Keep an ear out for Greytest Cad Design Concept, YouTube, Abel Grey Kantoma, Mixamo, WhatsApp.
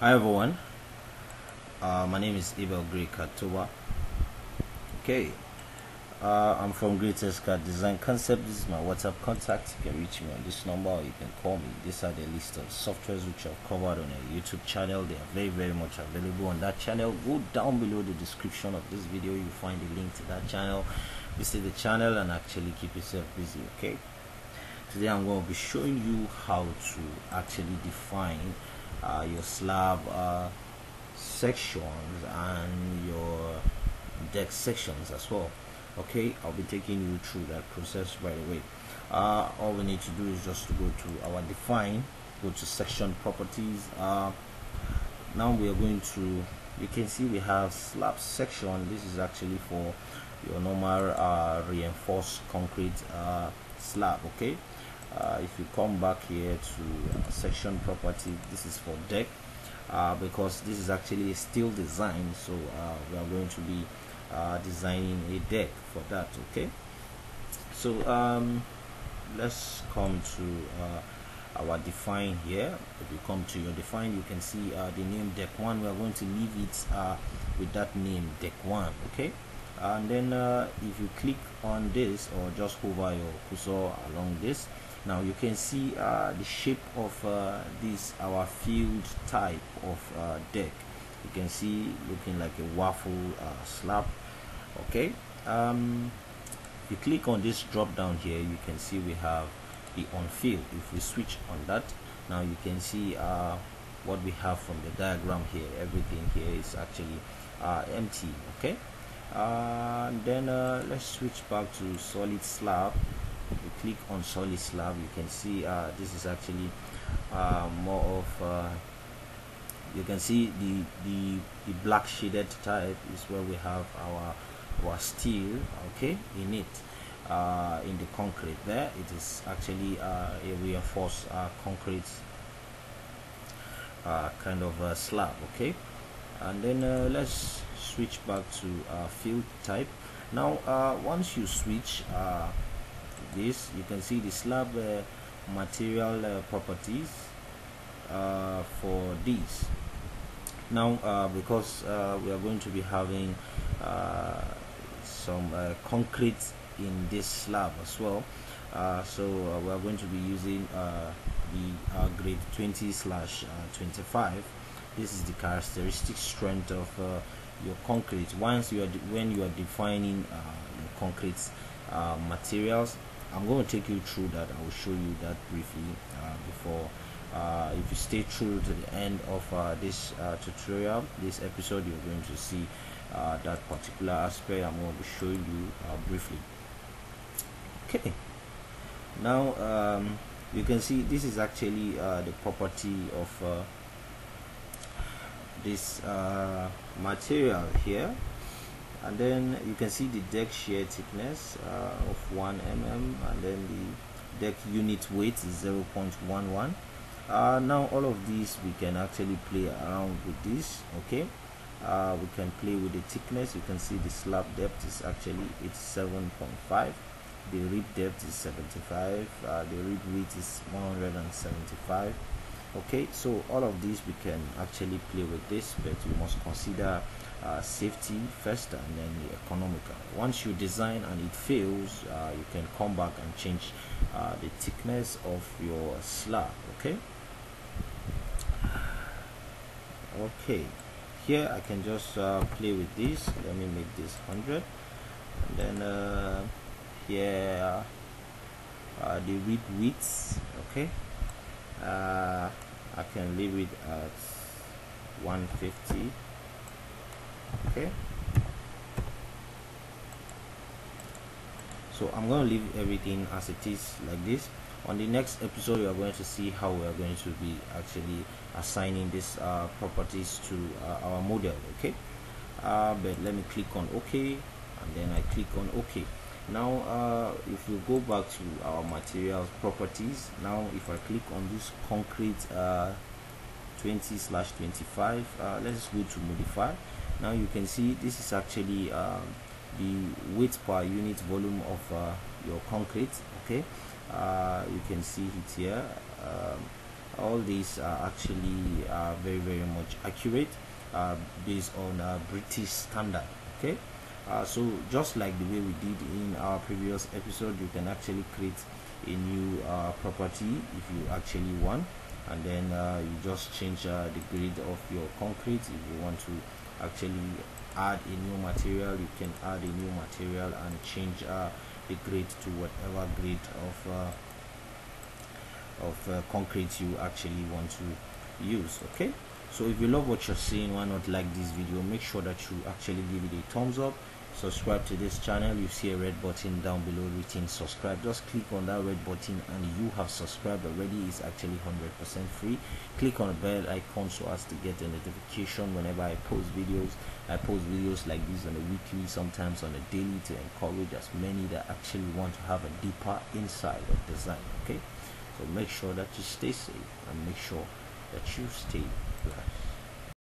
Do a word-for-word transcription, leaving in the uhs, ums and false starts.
Hi everyone, uh, my name is Abel Grey Kantoma. Okay, uh, I'm from Greytest Cad Design Concept. This is my WhatsApp contact. You can reach me on this number or you can call me. These are the list of softwares which I've covered on a YouTube channel. They are very very much available on that channel. Go down below the description of this video, you'll find the link to that channel. Visit the channel and actually keep yourself busy. Okay, today I'm going to be showing you how to actually define Uh, your slab uh, sections and your deck sections as well. Okay, I'll be taking you through that process right away. Uh, all we need to do is just to go to our define, go to section properties. Uh, now we are going to, you can see we have slab section. This is actually for your normal uh, reinforced concrete uh, slab. Okay. Uh, if you come back here to uh, section property, this is for deck, uh, because this is actually a steel design, so uh, we are going to be uh, designing a deck for that. Okay, so um, let's come to uh, our define here. If you come to your define, you can see uh, the name deck one. We are going to leave it uh, with that name, deck one. Okay, and then uh, if you click on this or just hover your cursor along this, now you can see uh, the shape of uh, this our field type of uh, deck. You can see looking like a waffle uh, slab. Okay, um, you click on this drop down here, you can see we have the on field. If we switch on that, now you can see uh, what we have from the diagram here. Everything here is actually uh, empty. Okay, uh, then uh, let's switch back to solid slab. You click on solid slab, you can see uh, this is actually uh, more of uh, you can see the, the the black shaded type is where we have our our steel. Okay, in it uh, in the concrete there, it is actually uh, a reinforced uh, concrete uh, kind of uh, slab. Okay, and then uh, let's switch back to uh, field type. Now uh, once you switch uh, this, you can see the slab uh, material uh, properties uh, for these. Now uh, because uh, we are going to be having uh, some uh, concrete in this slab as well, uh, so uh, we are going to be using uh, the uh, grade twenty slash twenty-five. This is the characteristic strength of uh, your concrete. Once you are when you are defining uh, your concrete uh, materials, I'm going to take you through that. I will show you that briefly uh, before. Uh, if you stay through to the end of uh, this uh, tutorial, this episode, you're going to see uh, that particular aspect I'm going to show you uh, briefly. Okay. Now um, you can see this is actually uh, the property of uh, this uh, material here. And then you can see the deck shear thickness uh, of one millimeter, and then the deck unit weight is zero point one one. Uh, now all of these we can actually play around with this. Okay, uh, we can play with the thickness. You can see the slab depth is actually eighty-seven point five, the rib depth is seventy-five, uh, the rib width is one hundred seventy-five. Okay, so all of these we can actually play with this, but we must consider Uh, safety first and then the economical. Once you design and it fails, uh, you can come back and change uh, the thickness of your slab. Okay, okay, here I can just uh, play with this. Let me make this one hundred, and then uh, here uh, the width width okay, uh, I can leave it at one fifty. Okay, so I'm going to leave everything as it is like this. On the next episode, you are going to see how we are going to be actually assigning these uh, properties to uh, our model. Okay, uh, but let me click on OK, and then I click on OK. Now uh, if you go back to our materials properties, now if I click on this concrete uh, twenty slash twenty-five, uh, let's go to modify. Now you can see this is actually uh, the weight per unit volume of uh, your concrete. Okay, uh, you can see it here. Um, all these are actually uh, very very much accurate uh, based on uh, British standard. Okay, uh, so just like the way we did in our previous episode, you can actually create a new uh, property if you actually want, and then uh, you just change uh, the grade of your concrete. If you want to actually add a new material, you can add a new material and change uh, the grade to whatever grade of uh, of uh, concrete you actually want to use. Okay, so if you love what you're seeing, why not like this video? Make sure that you actually give it a thumbs up, subscribe to this channel. You see a red button down below written subscribe, just click on that red button and you have subscribed already. It's actually one hundred percent free. Click on the bell icon so as to get a notification whenever I post videos. I post videos like this on a weekly, sometimes on a daily, to encourage as many that actually want to have a deeper insight of design. Okay, so make sure that you stay safe and make sure that you stay blessed.